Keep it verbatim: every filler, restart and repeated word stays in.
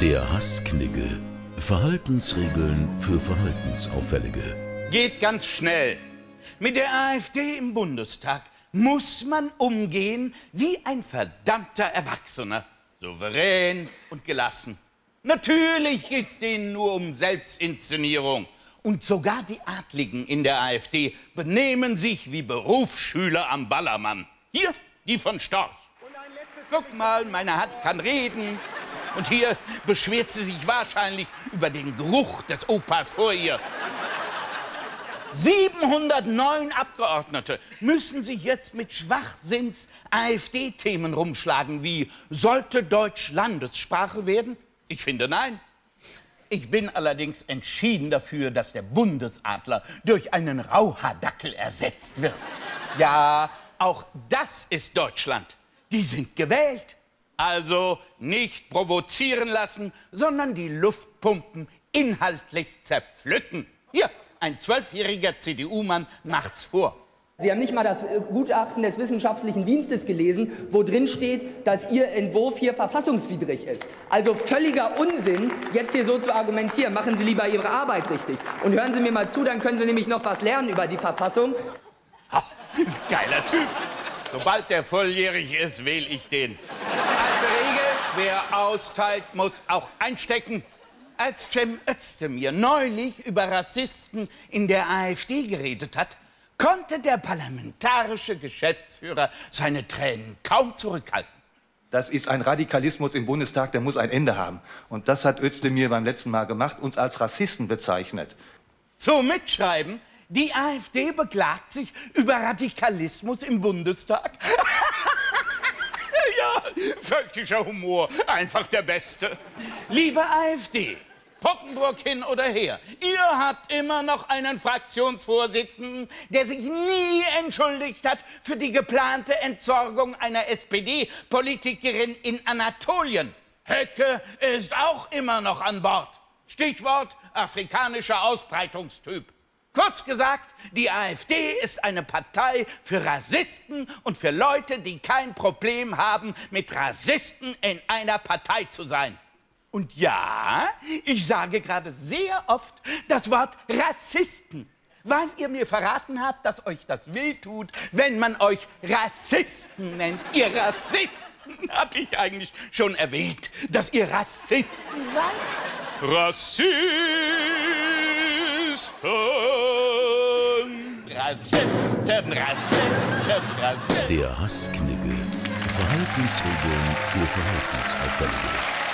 Der Hassknigge. Verhaltensregeln für Verhaltensauffällige. Geht ganz schnell. Mit der AfD im Bundestag muss man umgehen wie ein verdammter Erwachsener. Souverän und gelassen. Natürlich geht's denen nur um Selbstinszenierung. Und sogar die Adligen in der AfD benehmen sich wie Berufsschüler am Ballermann. Hier die von Storch. Guck mal, meine Hand kann reden. Und hier beschwert sie sich wahrscheinlich über den Geruch des Opas vor ihr. siebenhundertneun Abgeordnete müssen sich jetzt mit Schwachsinns-AfD-Themen rumschlagen, wie: Sollte Deutsch Landessprache werden? Ich finde, nein. Ich bin allerdings entschieden dafür, dass der Bundesadler durch einen Rauhardackel ersetzt wird. Ja, auch das ist Deutschland. Die sind gewählt. Also nicht provozieren lassen, sondern die Luftpumpen inhaltlich zerpflücken. Hier, ein zwölfjähriger C D U-Mann macht's vor. Sie haben nicht mal das Gutachten des Wissenschaftlichen Dienstes gelesen, wo drin steht, dass Ihr Entwurf hier verfassungswidrig ist. Also völliger Unsinn, jetzt hier so zu argumentieren. Machen Sie lieber Ihre Arbeit richtig. Und hören Sie mir mal zu, dann können Sie nämlich noch was lernen über die Verfassung. Ha, geiler Typ. Sobald der volljährig ist, wähle ich den. Alte Regel, wer austeilt, muss auch einstecken. Als Cem Özdemir neulich über Rassisten in der AfD geredet hat, konnte der parlamentarische Geschäftsführer seine Tränen kaum zurückhalten. Das ist ein Radikalismus im Bundestag, der muss ein Ende haben. Und das hat Özdemir beim letzten Mal gemacht, uns als Rassisten bezeichnet. So, mitschreiben, die AfD beklagt sich über Radikalismus im Bundestag. Ja, völkischer Humor, einfach der beste. Liebe AfD, Poggenburg hin oder her, ihr habt immer noch einen Fraktionsvorsitzenden, der sich nie entschuldigt hat für die geplante Entsorgung einer S P D-Politikerin in Anatolien. Höcke ist auch immer noch an Bord. Stichwort afrikanischer Ausbreitungstyp. Kurz gesagt, die AfD ist eine Partei für Rassisten und für Leute, die kein Problem haben, mit Rassisten in einer Partei zu sein. Und ja, ich sage gerade sehr oft das Wort Rassisten, weil ihr mir verraten habt, dass euch das wehtut, wenn man euch Rassisten nennt. Ihr Rassisten, hatte ich eigentlich schon erwähnt, dass ihr Rassisten seid. Rassisten! Rassisten, Rassisten, Rassisten! Der Hassknigge. Verhaltensregeln für Verhaltensauffällige.